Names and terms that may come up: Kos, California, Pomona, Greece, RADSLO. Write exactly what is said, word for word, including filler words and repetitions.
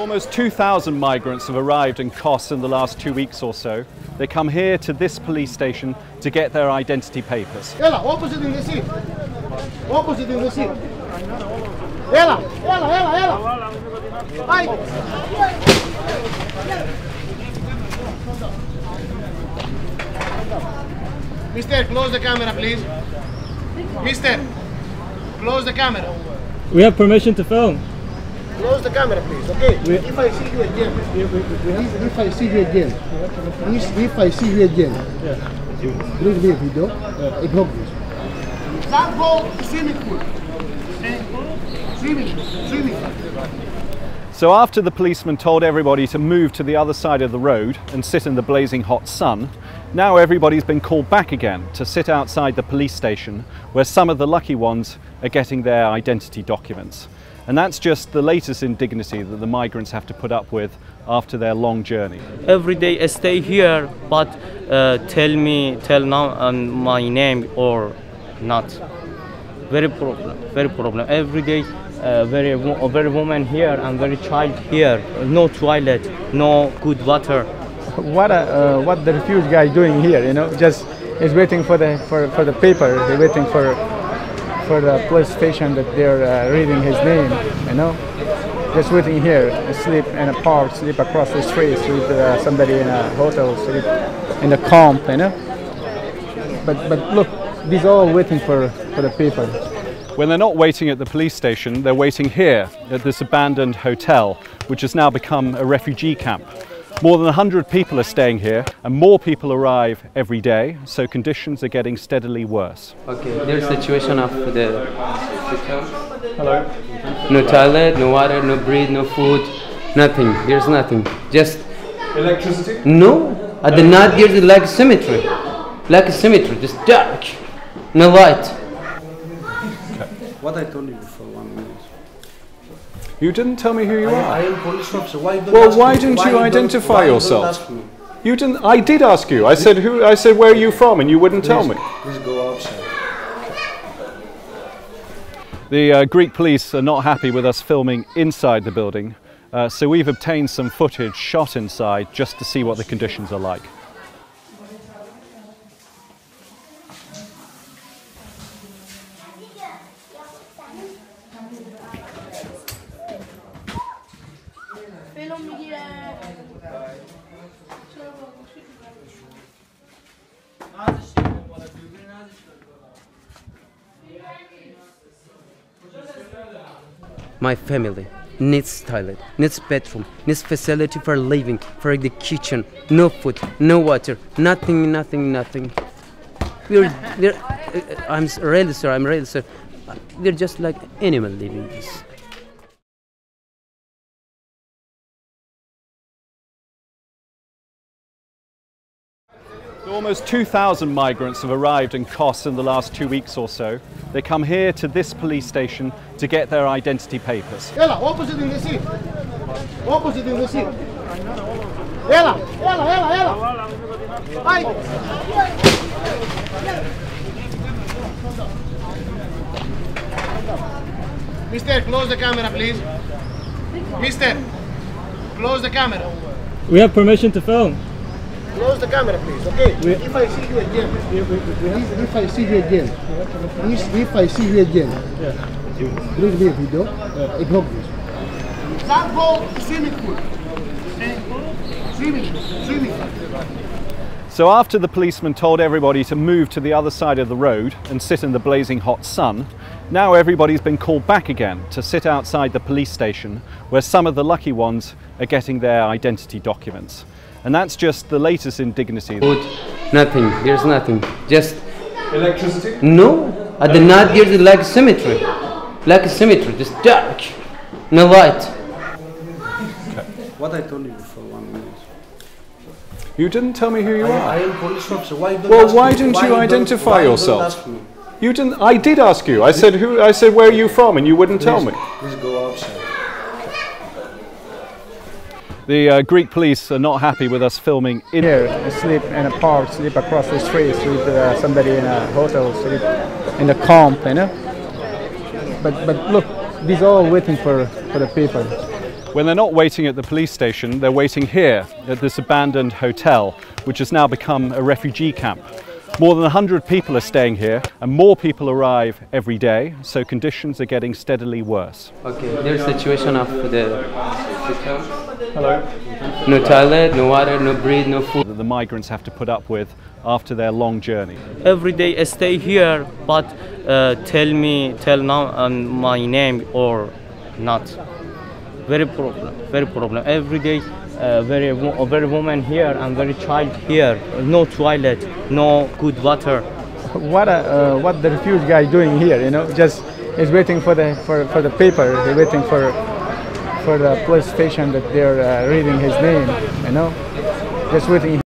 Almost two thousand migrants have arrived in Kos in the last two weeks or so. They come here to this police station to get their identity papers. Ella, opposite in the sea. Opposite in the sea. Ella, Ella, Ella, Ella. Hi. Mister, close the camera, please. Mister, close the camera. We have permission to film. Close the camera, please, okay? We, if I see you again, we, we, we have, if, if I see you again, if, if I see you again, yeah. Please be a video, yeah. Ignore this. Now go swimming pool. Swimming, swimming. So after the policeman told everybody to move to the other side of the road and sit in the blazing hot sun, now everybody's been called back again to sit outside the police station where some of the lucky ones are getting their identity documents. And that's just the latest indignity that the migrants have to put up with after their long journey. Every day I stay here, but uh, tell me, tell now um, my name or not. Very problem, very problem. Every day, uh, very, wo very woman here and very child here. No toilet, no good water. What a, uh, what the refugee guy doing here? You know, just is waiting for the for for the paper. They're waiting for. for the police station that they're uh, reading his name, you know? Just waiting here, sleep in a park, sleep across the street, sleep uh, somebody in a hotel, sleep in a camp, you know? But, but look, these are all waiting for, for the people. When they're not waiting at the police station, they're waiting here at this abandoned hotel, which has now become a refugee camp. More than one hundred people are staying here, and more people arrive every day, so conditions are getting steadily worse. Okay, there's the situation of the, the camp. Hello. No toilet, no water, no bread, no food, nothing. There's nothing. Just electricity? No. At the night there's the like symmetry. Like symmetry, just dark. No light. What I told you before one minute. You didn't tell me who you I, are. I am police officer. Why don't well, why didn't you identify yourself? Don't you didn't. I did ask you. I said who. I said where are you from, and you wouldn't please, tell me. Please go outside. The uh, Greek police are not happy with us filming inside the building, uh, so we've obtained some footage shot inside just to see what the conditions are like. My family needs toilet, needs bathroom, needs facility for living, for the kitchen, no food, no water, nothing, nothing, nothing. We're, we're, I'm really sorry, I'm really sorry. They're just like animal living this. Almost two thousand migrants have arrived in Kos in the last two weeks or so. They come here to this police station to get their identity papers. Ella, opposite in the sea. Opposite in the sea. Ella, Ella, Ella, Ella. Hi. Mister, close the camera, please. Mister, close the camera. We have permission to film. Close the camera, please, okay? We, if I see you again, we, we, we have, if I see you again, if, if I see you again, yeah. Please be a video, yeah. Ignore this. Now go swimming pool. Swimming, swimming. So after the policeman told everybody to move to the other side of the road and sit in the blazing hot sun, now everybody's been called back again to sit outside the police station where some of the lucky ones are getting their identity documents. And that's just the latest indignity. Food, nothing, there's nothing. Just electricity? No. At the night there's the like symmetry. Like symmetry, just dark. No light. Okay. What I told you before one minute. You didn't tell me who you I, are. I am police officer. Why don't Well why didn't you why identify don't, yourself? Don't you didn't I did ask you. I said who I said where are you from, and you wouldn't please, tell me. Please go outside. The uh, Greek police are not happy with us filming in here. Sleep in a park, sleep across the street, sleep uh, somebody in a hotel, sleep in a camp, you know. But but look, these are all waiting for for the people. When they're not waiting at the police station, they're waiting here at this abandoned hotel, which has now become a refugee camp. More than one hundred people are staying here, and more people arrive every day, so conditions are getting steadily worse. Okay, there's a situation of the system. Hello. No toilet, no water, no bread, no food. That the migrants have to put up with after their long journey. Every day I stay here, but uh, tell me, tell now um, my name or not. Very problem, very problem. Every day, uh, very, wo very woman here and very child here. No toilet, no good water. What a, uh, what the refuge guy doing here? You know, just is waiting for the for for the paper. They're waiting for for the police station that they're uh, reading his name. You know, just waiting.